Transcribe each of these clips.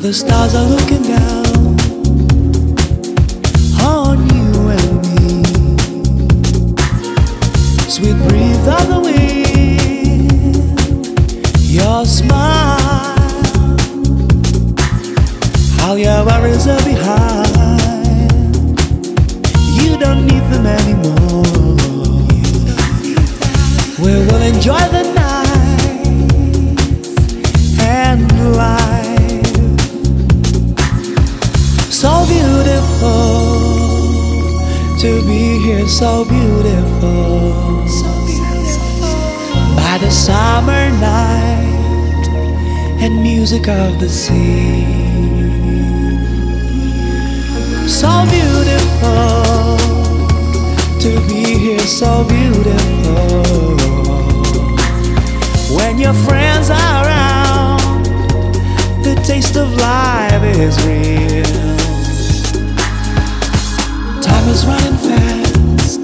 The stars are looking down on you and me. Sweet breathe on the wind, your smile. All your worries are behind. You don't need them anymore. We will enjoy the night and life. So beautiful to be here, so beautiful, so beautiful. By the summer night and music of the sea. So beautiful to be here, so beautiful. When your friends are around, the taste of life is real. Time is running fast.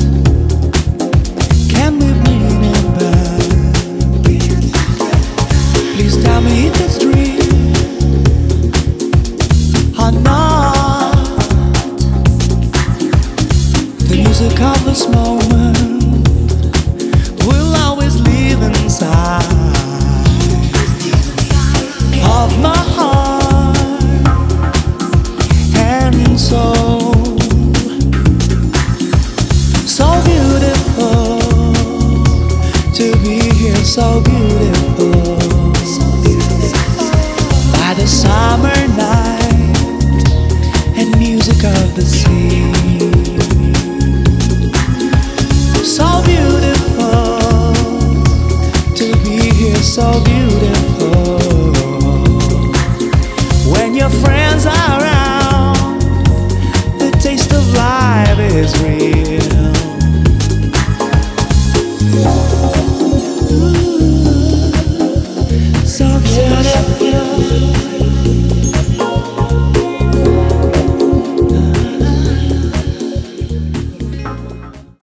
Can we bring it back? Please tell me if it's dream or not. The music of this moment will always live inside of my heart and soul. So beautiful, so beautiful. By the summer night and music of the sea.